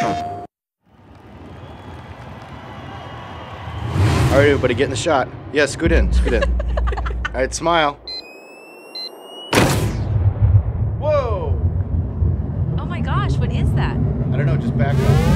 All right, everybody, get in the shot. Yeah, scoot in, scoot in. All right, smile. Whoa! Oh my gosh, what is that? I don't know, just back up.